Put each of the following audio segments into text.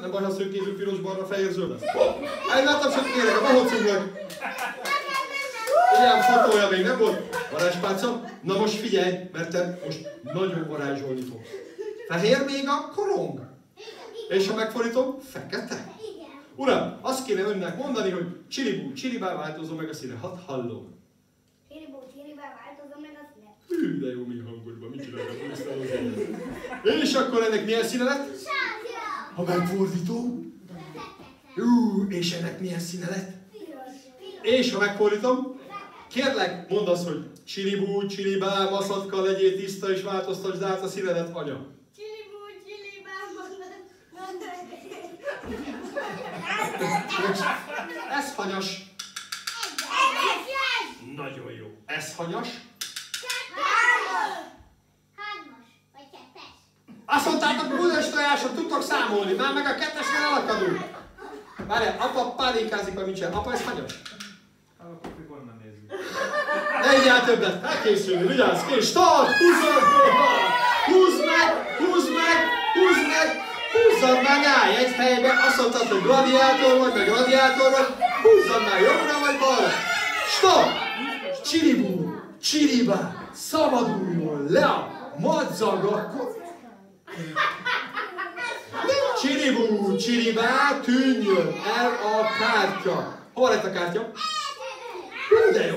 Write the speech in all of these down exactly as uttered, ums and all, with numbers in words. Nem baj, ha szőkézünk pirosban, a fehér zöld lesz. Állj, láttam csak kérek, a mahocunknak. Figyelj, fotója még nem volt. Varázspálca, na most figyelj, mert te most nagyon varázsolni fogsz. Fehér még a korong. És ha megfordítom, fekete. Uram, azt kéne önnek mondani, hogy csiribú, csiribá változom meg a színe. Hadd hallom. Csiribú, csiribá változom meg a színe. Hű, de jó mi hangodban, mit csinálok? És akkor ennek milyen színe lett? Ha megfordítom? Ú, és ennek milyen színe lett? És ha megfordítom? Kérlek, mondd azt, hogy csiribú, csiribá, maszatka, legyél tiszta és változtasd át a színedet, anya. Csiribú, csiribá, maszatka. Ez hanyas. Nagyon jó. Ez hanyas. Azt mondtátok, búzás tojásra tudtok számolni, már meg a kettesnél elakadunk. Várjál, apa pálinkázik, vagy nincsen. Apa, ez hanyas? Apa, akkor onnan nézzük. Ne így áll többet, elkészülni, vigyázz, kész, start, húzzad, húzd meg, húzd meg, húzd meg, húzzad meg, állj egy helybe, azt mondtad, hogy gladiátor vagy, meg gladiátor vagy, húzzad meg, jobbra vagy balra. Start! Csiribú, csiribá, szabaduljon le a madzagakon. Csiribú, csiribá, tűnjön el a kártya. Hova lett a kártya? Hú, de jó!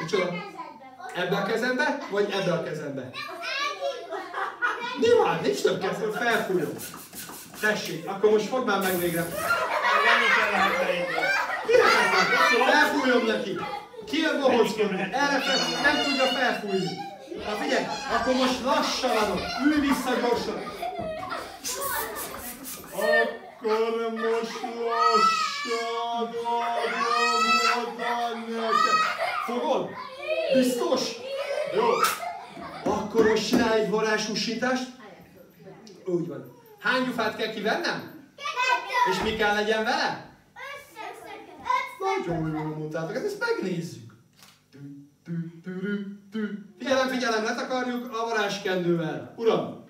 Micsoda? Ebbe a kezembe? Vagy ebbe a kezembe? Nyilván, nincs több kezem, felfújom. Tessék, akkor most fogd már meg végre. Felfújom neki. Ki a bohockodni? Erre fel, nem tudja felfújni. Na figyelj, akkor most lassan adom, ülj vissza gyorsan. Akkor most lassan adom oda neked. Fogod? Biztos? Jó. Akkor most csinálj egy varázsúsítást. Úgy van. Hány gyufát kell kivennem? Kettő. És mi kell legyen vele? Össze. Nagyon jól mondtátok, hát ezt megnézzük. Figyelem, figyelem, letakarjuk a varázskendővel. Uram,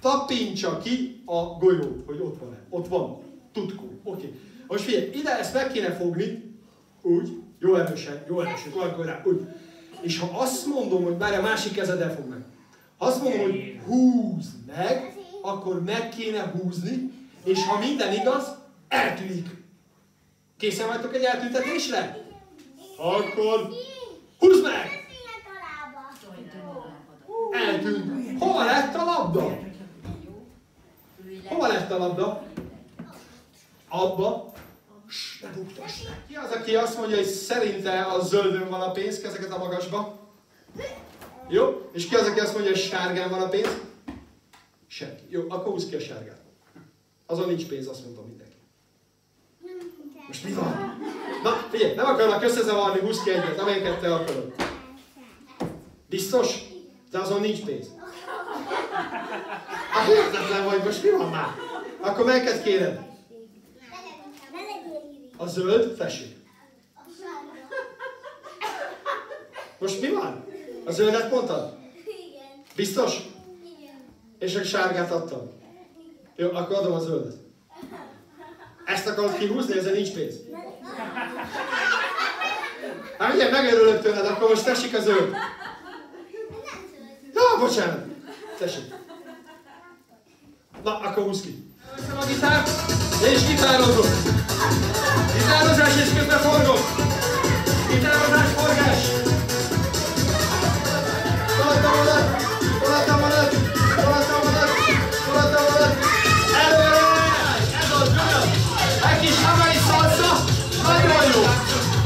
tapintsa ki a golyót, hogy ott van-e. Ott van. Tutkó. Oké. Okay. Most figyelj, ide ezt meg kéne fogni. Úgy. Jó erősen, jó erősen. Korrá, úgy. És ha azt mondom, hogy bár a másik kezeddel fog meg. Ha azt mondom, hogy húzd meg, akkor meg kéne húzni, és ha minden igaz, eltűnik. Készen vagytok egy eltüntetésre? Akkor... Húzd meg! Eltűnt. Hova lett a labda? Hova lett a labda? Abba. Ne buktasd meg. Ki az, aki azt mondja, hogy szerinte a zöldön van a pénz, kezeket a magasba? Jó? És ki az, aki azt mondja, hogy sárgán van a pénz? Senki. Jó, akkor húzd ki a sárgát. Azon nincs pénz, azt mondta mindenki. Most mi van? Na, figyelj, nem akarnak összezavarni, húzd ki egyet, amelyiket te akarod. Biztos? De azon nincs pénz. Hát hihetetlen vagy, most mi van már? Akkor melyiket kéred? A zöld, tessék. Most mi van? A zöldet mondtad? Biztos? És a sárgát adtam. Jó, akkor adom a zöldet. Ezt akarod kihúzni, ezzel nincs pénz. Hát ugye, megörülök tőled, akkor most tessék a zöld. Na, bocsánat. Tessék. Na, akkor húzz ki. Összem a gitárt, és gitározom. Gitározás és közben forgok. Gitározás, forgás. Toltam oda, toltam oda, toltam oda, toltam oda. Előre, ez az, gyönyör. Egy kis havai szalsza, nagyon jó.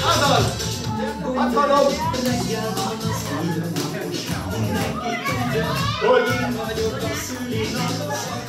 Azaz. Hadd hallom. Hogy?